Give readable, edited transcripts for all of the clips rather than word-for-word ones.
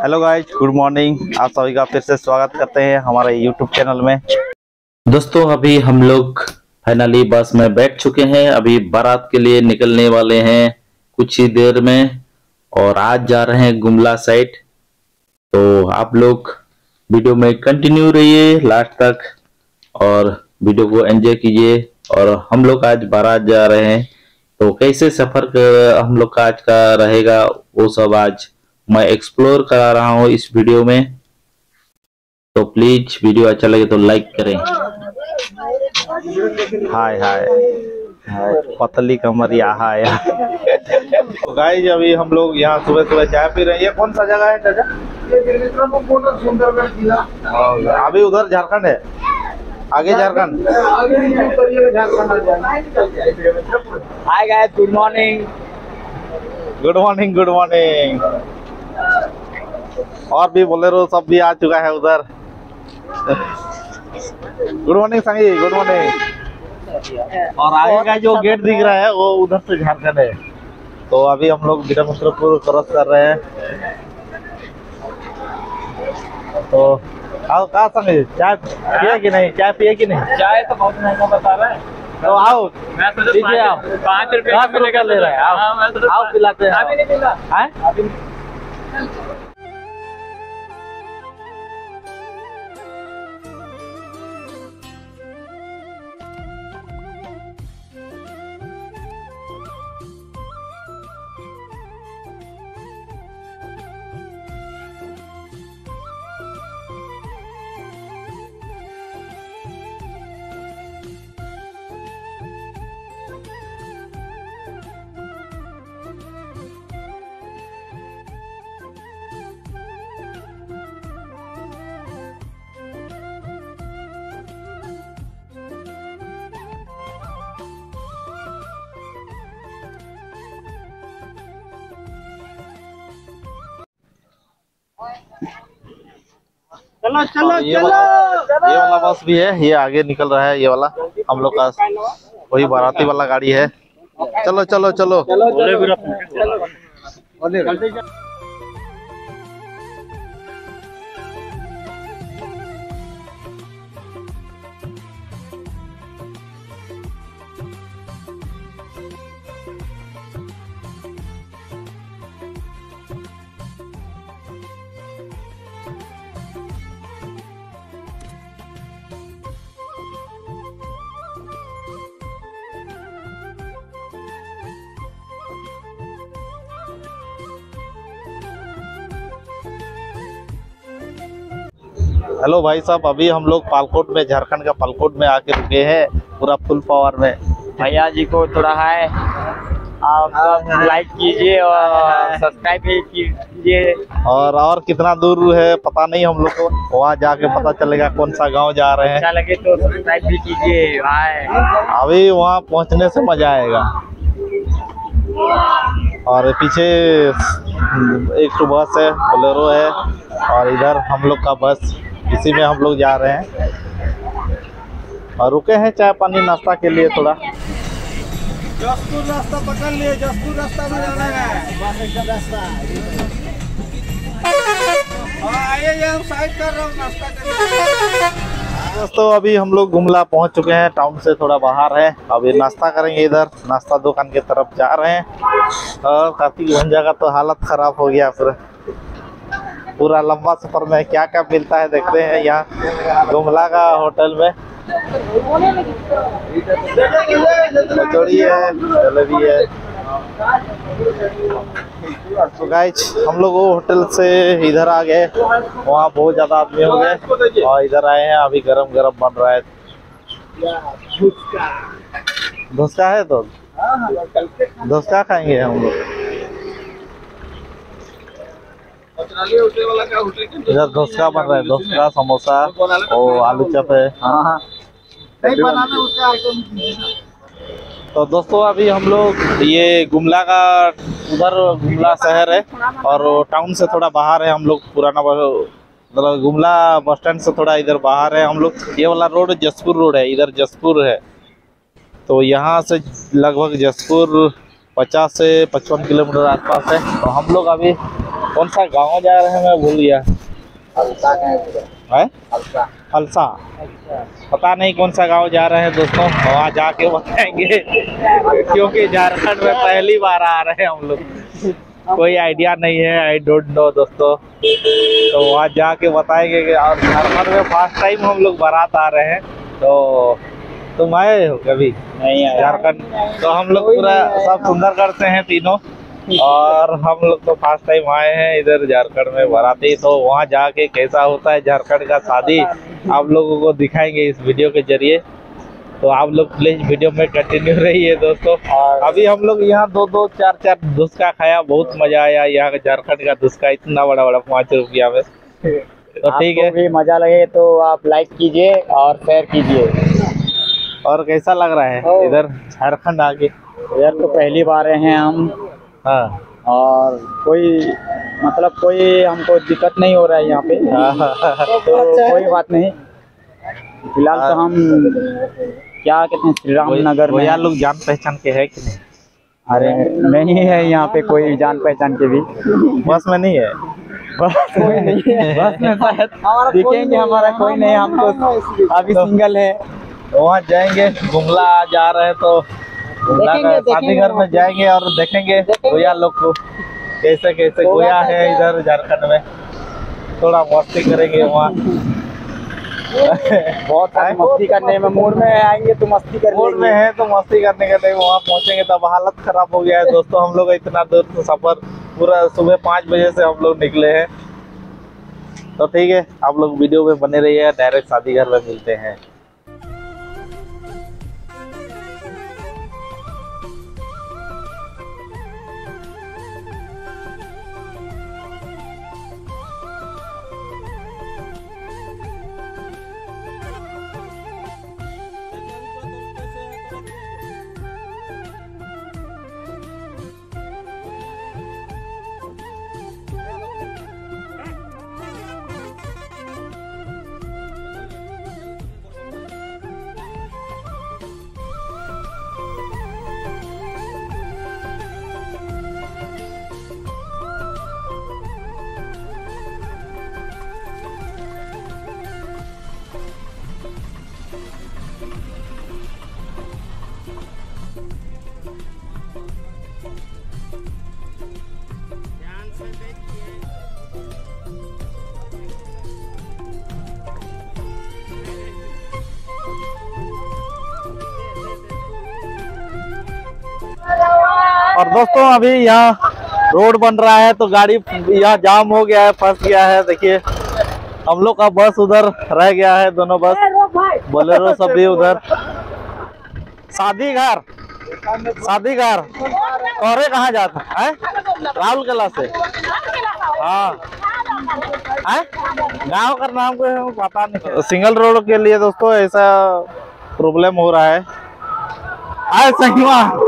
Hello guys, good morning. आप सभी का फिर से स्वागत करते हैं हमारे यूट्यूब चैनल में। दोस्तों, अभी हम लोग फाइनली बस में बैठ चुके हैं। अभी बारात के लिए निकलने वाले हैं कुछ ही देर में और आज जा रहे हैं गुमला साइड। तो आप लोग वीडियो में कंटिन्यू रहिए लास्ट तक और वीडियो को एंजॉय कीजिए। और हम लोग आज बारात जा रहे हैं, तो कैसे सफर हम लोग का आज का रहेगा वो सब आज मैं एक्सप्लोर करा रहा हूँ इस वीडियो में। तो प्लीज वीडियो अच्छा लगे तो लाइक करें। हाय हाय पतली कमरिया हाय। तो गाइस, अभी हम लोग यहाँ सुबह सुबह चाय पी रहे हैं। ये कौन सा जगह है चाचा? सुंदरगढ़ किला। अभी उधर झारखंड है, आगे Jharkhand. Hi guys, good morning. Good morning, good morning. और भी बोलेरो सब भी आ चुका है उधर। गुड मॉर्निंग संगी, गुड मॉर्निंग। और आगे का जो गेट दिख रहा है वो उधर से झारखंड है। तो अभी हम लोग बिरमपुर क्रॉस कर रहे हैं। तो आओ का संगी, चाय पिए कि नहीं? चाय पिए कि नहीं? चाय तो बहुत महंगा बता रहा है। तो आओ, मैं तो आप 5 रुपए का ले रहे हैं। आओ पिलाते हैं। अभी नहीं पिला है। चलो चलो चलो। ये वाला बस भी है, ये आगे निकल रहा है। ये वाला हम लोग का वही बाराती वाला गाड़ी है। चलो चलो चलो, चलो। हेलो भाई साहब, अभी हम लोग पालकोट में, झारखंड का पालकोट में आके रुके हैं। पूरा फुल पावर में भैया जी को थोड़ा है। आप लाइक कीजिए और सब्सक्राइब भी कीजिए। और कितना दूर है पता नहीं, हम लोग को वहाँ जाके पता चलेगा कौन सा गांव जा रहे हैं। अच्छा लगे तो सब्सक्राइब भी कीजिए। अभी वहाँ पहुँचने से मजा आएगा। और पीछे एक तो बस है, बोलेरो है, और इधर हम लोग का बस, इसी में हम लोग जा रहे हैं। और रुके हैं चाय पानी नाश्ता के लिए। थोड़ा जसपुर रास्ता पकड़ लिए, जसपुर रास्ता में जाना है। दोस्तों, अभी हम लोग गुमला पहुंच चुके हैं, टाउन से थोड़ा बाहर है। अभी नाश्ता करेंगे, इधर नाश्ता दुकान की तरफ जा रहे हैं। और काफी गंजा का तो हालत खराब हो गया। फिर पूरा लंबा सफर में क्या क्या मिलता है देखते हैं यहाँ गुमला का होटल में। कचौड़ी है, जलेबी है। तो गाइस, हम लोग वो होटल से इधर आ गए। वहाँ बहुत ज्यादा आदमी हो गए और इधर आए हैं। अभी गरम गरम बन रहा है। धोसका है तो धोसका खाएंगे हम लोग। इधर डोसा बन रहा है, डोसा, समोसा और आलू चप है। हाँ। तो दोस्तों, अभी हम लोग ये गुमला का, उधर गुमला शहर है और टाउन से थोड़ा बाहर है। हम लोग पुराना गुमला बस स्टैंड से थोड़ा इधर बाहर है हम लोग। ये वाला रोड जसपुर रोड है, इधर जसपुर है। तो यहाँ से लगभग जसपुर 50 से 55 किलोमीटर आसपास है। तो हम लोग अभी कौन सा गांव जा रहे हैं मैं भूल गया। हलसा, हलसा, पता नहीं कौन सा गांव जा रहे हैं दोस्तों, वहाँ जाके बताएंगे क्योंकि झारखंड में पहली बार आ रहे हैं हम लोग, कोई आइडिया नहीं है, आई डोंट नो दोस्तों। तो वहाँ जाके बताएंगे कि और झारखंड में फर्स्ट टाइम हम लोग बारात आ रहे हैं। तो तुम आए हो कभी? नहीं आए झारखंड? तो हम लोग पूरा सब सुंदर करते हैं तीनों, और हम लोग तो फर्स्ट टाइम आए हैं इधर झारखंड में बाराती। तो वहाँ जाके कैसा होता है झारखंड का शादी आप लोगों को दिखाएंगे इस वीडियो के जरिए। तो आप लोग प्लीज वीडियो में कंटिन्यू रहिए दोस्तों। अभी हम लोग यहाँ दो दो चार चार धुसका खाया, बहुत मजा आया यहाँ का झारखंड का धुसका, इतना बड़ा बड़ा 5 रुपया में। तो ठीक है, भी मजा लगे तो आप लाइक कीजिए और शेयर कीजिए। और कैसा लग रहा है इधर झारखंड आके? इधर तो पहली बार आए हैं हम। हाँ, और कोई मतलब कोई हमको दिक्कत नहीं हो रहा है यहाँ पे। तो कोई बात नहीं, फिलहाल तो हम क्या कहते हैं श्री राम नगर में। यार लोग जान पहचान के है कि नहीं? अरे नहीं है यहाँ पे कोई जान पहचान के भी। बस में नहीं है, बस में नहीं है, बस में शायद दिखेंगे, हमारा कोई नहीं, हमको अभी सिंगल है। वहाँ जाएंगे, गुमला जा रहे हैं तो शादी घर में जाएंगे और देखेंगे गोया लोग को कैसे कैसे गोया है इधर झारखंड में, थोड़ा मस्ती करेंगे वहाँ। बहुत टाइम मस्ती करने में मूड में आएंगे तो मस्ती करने मूड में है तो मस्ती करने के लिए वहाँ पहुँचेंगे तब हालत खराब हो गया है दोस्तों। हम लोग इतना दूर सफर पूरा सुबह 5 बजे से हम लोग निकले हैं। तो ठीक है, आप लोग वीडियो में बने रहिए, डायरेक्ट शादी घर में मिलते हैं। और दोस्तों अभी यहाँ रोड बन रहा है तो गाड़ी यहाँ जाम हो गया है, फंस गया है। देखिए हम लोग का बस उधर रह गया है, दोनों बस बोलेरो सब भी उधर। शादी घर, शादी घर कोरे कहाँ जाता है? राहुल कला से। हाँ, गांव का नाम को पता नहीं। सिंगल रोड के लिए दोस्तों ऐसा प्रॉब्लम हो रहा है। आए सही बात।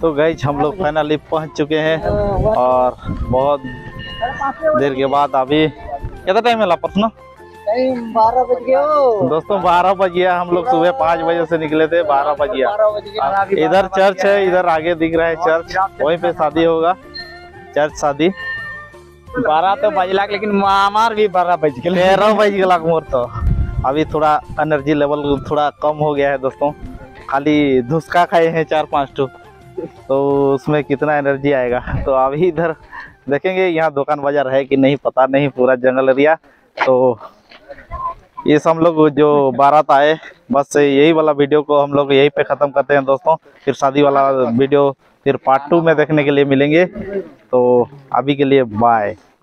तो गाइस हम लोग फाइनली पहुंच चुके हैं और बहुत देर के बाद। अभी कितना टाइम है लापस ना? टाइम 12 बज गया दोस्तों, 12 बज गया। हम लोग सुबह 5 बजे से निकले थे, 12 बज गया। इधर चर्च है, इधर आगे दिख रहा है चर्च, वहीं पे शादी होगा, चर्च शादी। 12 तो बजलाक लेकिन हमार भी 13 बज गया मोर। तो अभी थोड़ा एनर्जी लेवल थोड़ा कम हो गया है दोस्तों, खाली धुसका खाए हैं 4-5 टू। तो उसमें कितना एनर्जी आएगा। तो अभी इधर देखेंगे यहाँ दुकान बाजार है कि नहीं पता नहीं, पूरा जंगल एरिया। तो ये हम लोग जो बारात आए बस यही वाला वीडियो को हम लोग यहीं पे ख़त्म करते हैं दोस्तों। फिर शादी वाला वीडियो फिर पार्ट 2 में देखने के लिए मिलेंगे। तो अभी के लिए बाय।